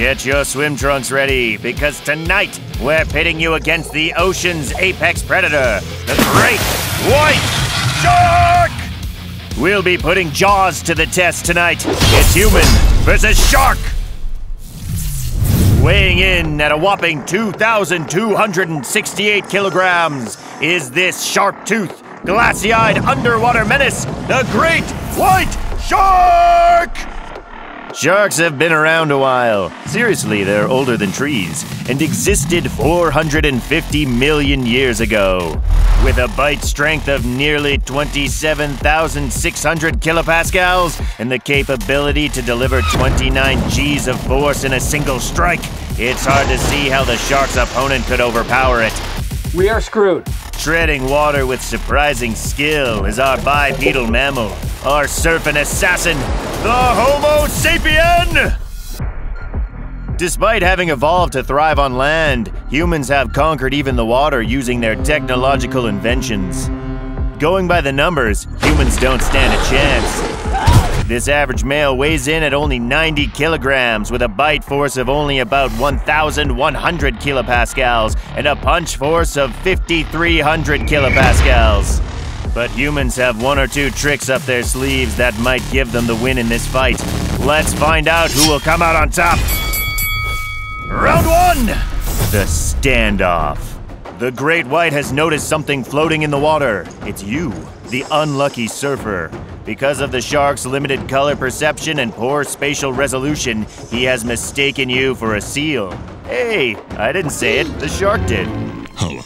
Get your swim trunks ready, because tonight we're pitting you against the ocean's apex predator, the great white shark! We'll be putting Jaws to the test tonight. It's human versus shark! Weighing in at a whopping 2,268 kilograms is this sharp-toothed, glassy-eyed underwater menace, the great white shark! Sharks have been around a while. Seriously, they're older than trees and existed 450 million years ago. With a bite strength of nearly 27,600 kilopascals and the capability to deliver 29 Gs of force in a single strike, it's hard to see how the shark's opponent could overpower it. We are screwed. Treading water with surprising skill is our bipedal mammal, our serpent assassin, the Homo sapien! Despite having evolved to thrive on land, humans have conquered even the water using their technological inventions. Going by the numbers, humans don't stand a chance. This average male weighs in at only 90 kilograms with a bite force of only about 1,100 kilopascals and a punch force of 5,300 kilopascals. But humans have one or two tricks up their sleeves that might give them the win in this fight. Let's find out who will come out on top. Round one, the standoff. The great white has noticed something floating in the water. It's you, the unlucky surfer. Because of the shark's limited color perception and poor spatial resolution, he has mistaken you for a seal. Hey, I didn't say it, the shark did. Hello.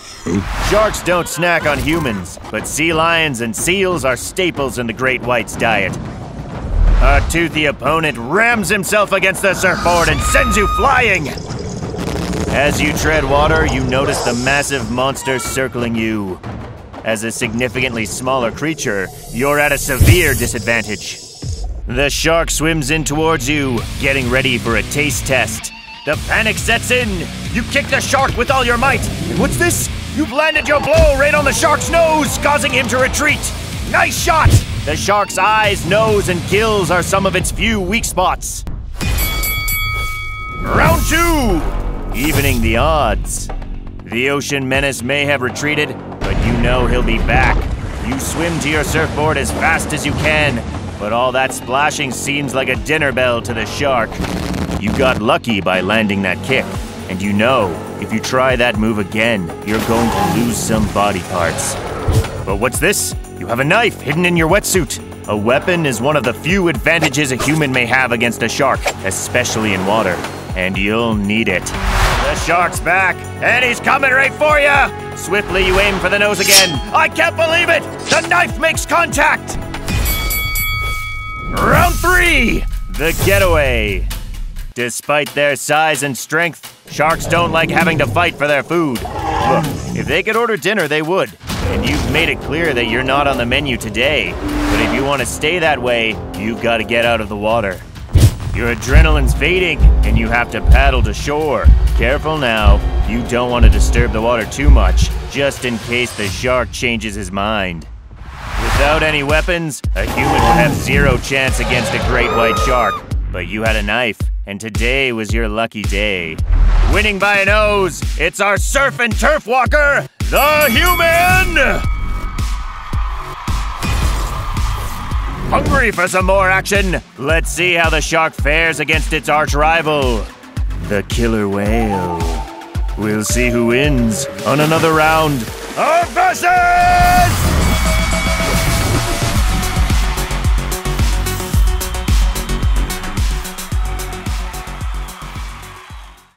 Sharks don't snack on humans, but sea lions and seals are staples in the great white's diet. Our toothy opponent rams himself against the surfboard and sends you flying! As you tread water, you notice the massive monster circling you. As a significantly smaller creature, you're at a severe disadvantage. The shark swims in towards you, getting ready for a taste test. The panic sets in! You kick the shark with all your might! And what's this? You've landed your blow right on the shark's nose, causing him to retreat! Nice shot! The shark's eyes, nose, and gills are some of its few weak spots. Round two! Evening the odds. The ocean menace may have retreated, but you know he'll be back. You swim to your surfboard as fast as you can, but all that splashing seems like a dinner bell to the shark. You got lucky by landing that kick, and you know, if you try that move again, you're going to lose some body parts. But what's this? You have a knife hidden in your wetsuit. A weapon is one of the few advantages a human may have against a shark, especially in water, and you'll need it. The shark's back, and he's coming right for you! Swiftly, you aim for the nose again. I can't believe it! The knife makes contact! Round three, the getaway. Despite their size and strength, sharks don't like having to fight for their food. Look, if they could order dinner, they would. And you've made it clear that you're not on the menu today. But if you want to stay that way, you've got to get out of the water. Your adrenaline's fading, and you have to paddle to shore. Careful now. You don't want to disturb the water too much, just in case the shark changes his mind. Without any weapons, a human would have zero chance against a great white shark. But you had a knife, and today was your lucky day. Winning by a nose, it's our surf and turf walker, the human! Hungry for some more action? Let's see how the shark fares against its arch rival, the killer whale. We'll see who wins on another round of Versus!